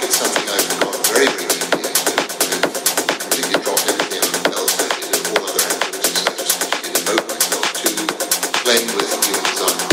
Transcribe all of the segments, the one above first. look at something I've got very recently. I completely dropped everything else I did and all other activities. I just devote myself to playing with human design.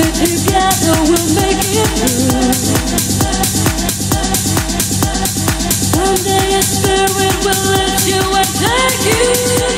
it together, we'll make it through. One day a spirit will lift you and take you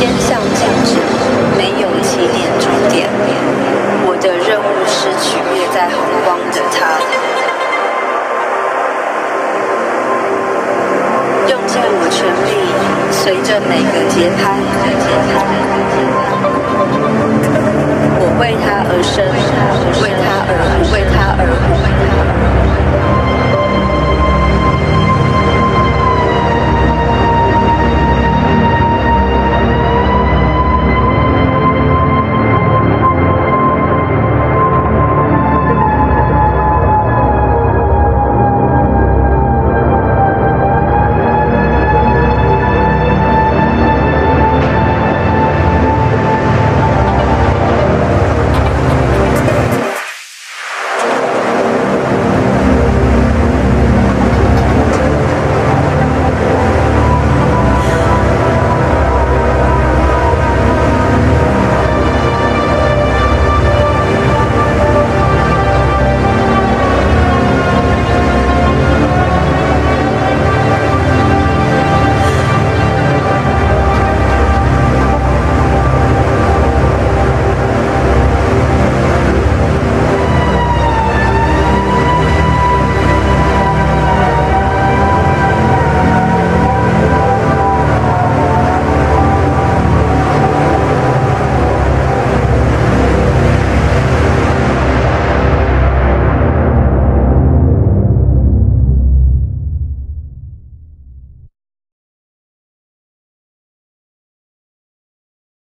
肩上价值没有起点终点，我的任务是取悦在洪荒的他，用尽我全力，随着每个节拍，我为他而生，为他而活，为他而活。